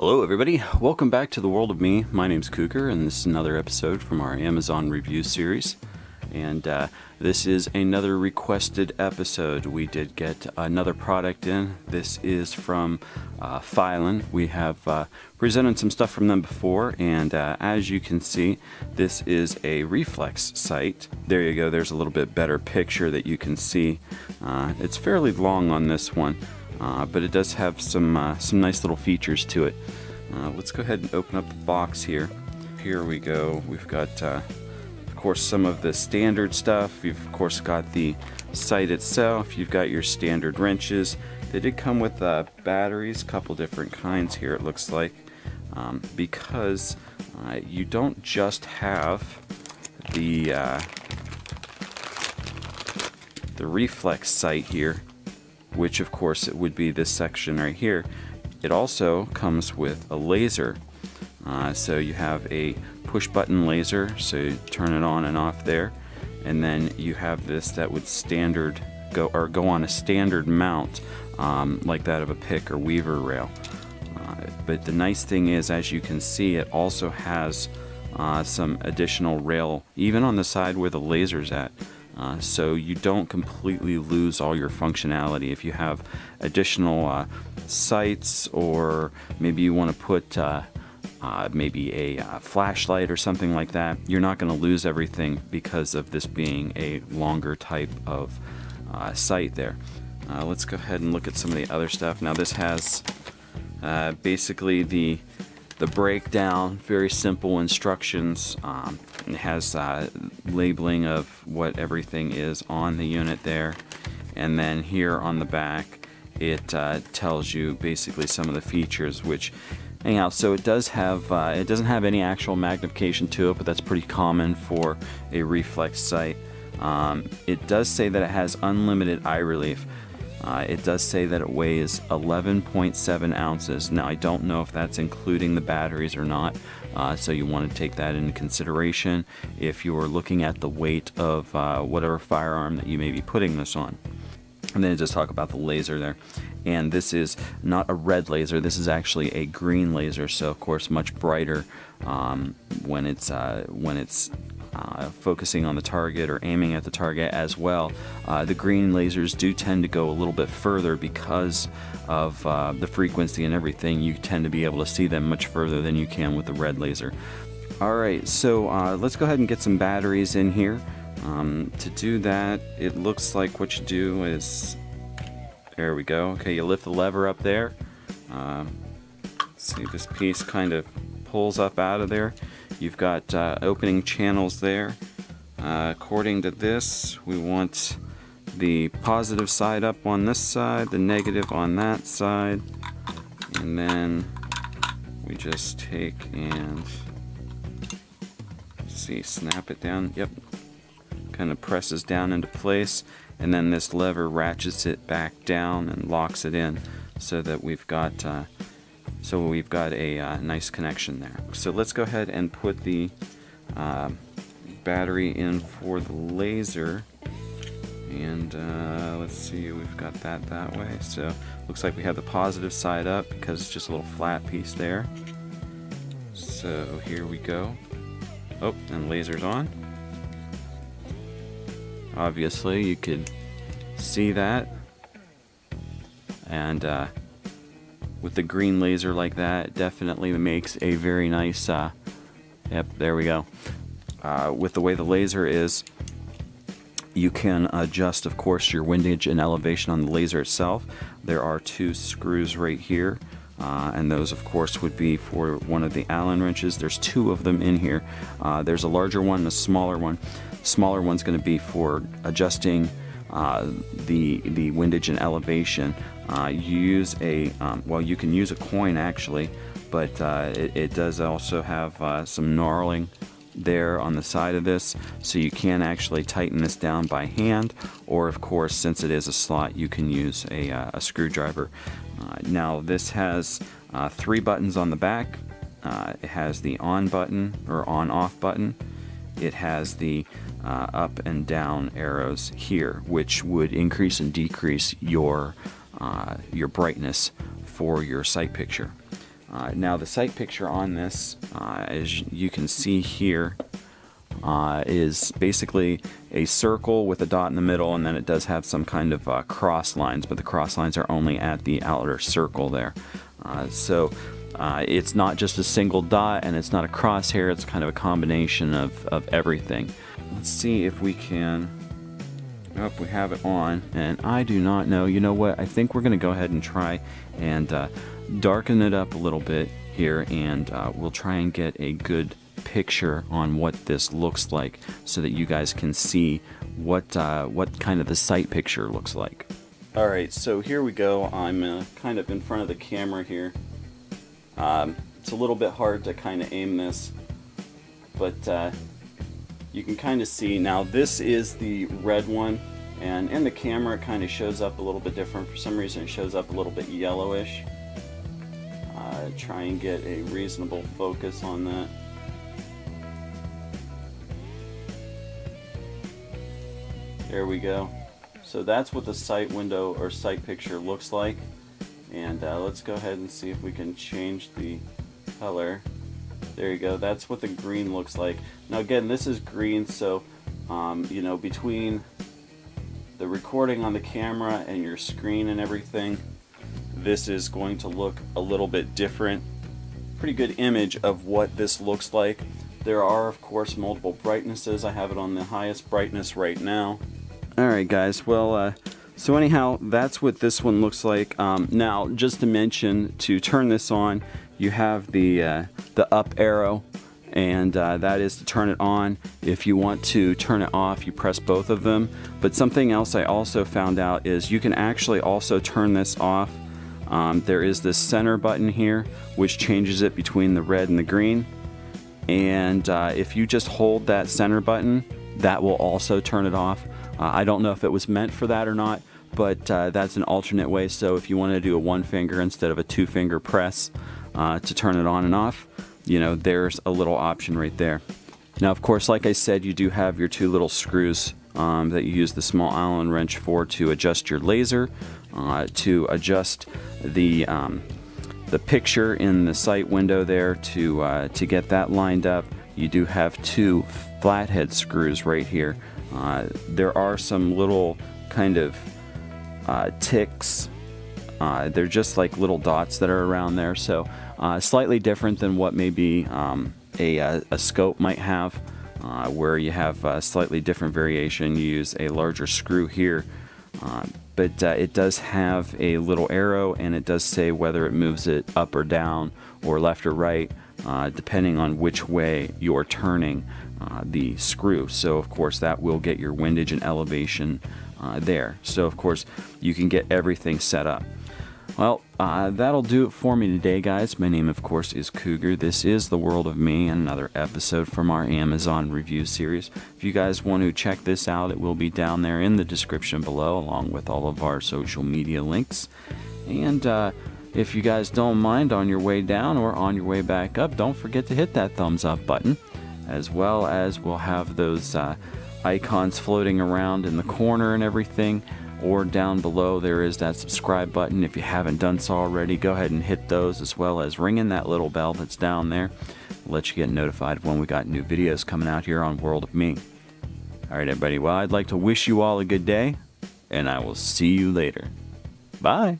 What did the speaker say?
Hello everybody, welcome back to the World of Me. My name's Cougar and this is another episode from our Amazon review series. And this is another requested episode. We did get another product in. This is from Fyland. We have presented some stuff from them before, and as you can see, this is a reflex sight. There you go, there's a little bit better picture that you can see. It's fairly long on this one. But it does have some nice little features to it. Let's go ahead and open up the box here. Here we go. We've got, of course, some of the standard stuff. You've, of course, got the sight itself. You've got your standard wrenches. They did come with batteries, a couple different kinds here, it looks like, because you don't just have the reflex sight here, which of course it would be this section right here. It also comes with a laser. So you have a push button laser, so you turn it on and off there. And then you have this that would standard go on a standard mount like that of a pick or Weaver rail. But the nice thing is, as you can see, it also has some additional rail, even on the side where the laser's at. So you don't completely lose all your functionality. If you have additional sights, or maybe you want to put maybe a flashlight or something like that, you're not going to lose everything because of this being a longer type of sight there. Let's go ahead and look at some of the other stuff. Now this has basically the breakdown, very simple instructions. It has labeling of what everything is on the unit there, and then here on the back it tells you basically some of the features, which anyhow, so it does have it doesn't have any actual magnification to it, but that's pretty common for a reflex sight. It does say that it has unlimited eye relief. It does say that it weighs 11.7 ounces. Now I don't know if that's including the batteries or not, so you want to take that into consideration if you are looking at the weight of whatever firearm that you may be putting this on. And then just talk about the laser there. And this is not a red laser, this is actually a green laser, so of course much brighter when it's focusing on the target or aiming at the target as well. The green lasers do tend to go a little bit further because of the frequency and everything. You tend to be able to see them much further than you can with the red laser. Alright, so let's go ahead and get some batteries in here. To do that, it looks like what you do is, there we go, okay, you lift the lever up there. See, this piece kind of pulls up out of there. You've got opening channels there. According to this, we want the positive side up on this side, the negative on that side, and then we just take and see, snap it down. Yep, kind of presses down into place, and then this lever ratchets it back down and locks it in, so that we've got. So we've got a nice connection there. So let's go ahead and put the battery in for the laser. And let's see, we've got that way. So looks like we have the positive side up because it's just a little flat piece there. So here we go. Oh, and laser's on. Obviously you could see that. And with the green laser like that, it definitely makes a very nice, yep, there we go. With the way the laser is, you can adjust, of course, your windage and elevation on the laser itself. There are two screws right here, and those, of course, would be for one of the Allen wrenches. There's two of them in here. There's a larger one and a smaller one. Smaller one's going to be for adjusting the windage and elevation. You use a well, you can use a coin actually, but it does also have some gnarling there on the side of this, so you can actually tighten this down by hand, or of course, since it is a slot, you can use a screwdriver. Now this has three buttons on the back. It has the on button or on-off button. It has the up and down arrows here, which would increase and decrease your brightness for your sight picture. Now the sight picture on this, as you can see here, is basically a circle with a dot in the middle, and then it does have some kind of cross lines, but the cross lines are only at the outer circle there. So it's not just a single dot, and it's not a crosshair, it's kind of a combination of everything. Let's see if we can... Oh, we have it on, and I do not know. You know what? I think we're going to go ahead and try and darken it up a little bit here, and we'll try and get a good picture on what this looks like so that you guys can see what kind of the sight picture looks like. Alright, so here we go. I'm kind of in front of the camera here. It's a little bit hard to kind of aim this, but you can kind of see. Now this is the red one, and in the camera it kind of shows up a little bit different. For some reason it shows up a little bit yellowish. Try and get a reasonable focus on that. There we go. So that's what the sight window or sight picture looks like. And let's go ahead and see if we can change the color. There you go. That's what the green looks like. Now again, this is green, so you know, between the recording on the camera and your screen and everything, this is going to look a little bit different. Pretty good image of what this looks like. There are, of course, multiple brightnesses. I have it on the highest brightness right now. Alright guys, well, so anyhow, that's what this one looks like. Now, just to mention, to turn this on, you have the up arrow, and that is to turn it on. If you want to turn it off, you press both of them. But something else I also found out is you can actually also turn this off. There is this center button here, which changes it between the red and the green. And if you just hold that center button, that will also turn it off. I don't know if it was meant for that or not, but that's an alternate way. So if you want to do a one finger instead of a two finger press to turn it on and off, you know, there's a little option right there. Now of course, like I said, you do have your two little screws that you use the small Allen wrench for, to adjust your laser, to adjust the picture in the sight window there, to get that lined up. You do have two flathead screws right here. There are some little kind of ticks. They're just like little dots that are around there, so slightly different than what maybe a scope might have, where you have a slightly different variation. You use a larger screw here. But it does have a little arrow, and it does say whether it moves it up or down or left or right, depending on which way you're turning the screw. So of course that will get your windage and elevation there. So of course you can get everything set up. Well, that'll do it for me today, guys. My name, of course, is Cougar. This is The World of Me, and another episode from our Amazon review series. If you guys want to check this out, it will be down there in the description below, along with all of our social media links. And if you guys don't mind, on your way down or on your way back up, don't forget to hit that thumbs up button, as well as we'll have those icons floating around in the corner and everything. Or down below there is that subscribe button. If you haven't done so already, go ahead and hit those, as well as ringing that little bell that's down there. It'll let you get notified when we got new videos coming out here on World of Me. Alright everybody, well, I'd like to wish you all a good day, and I will see you later. Bye!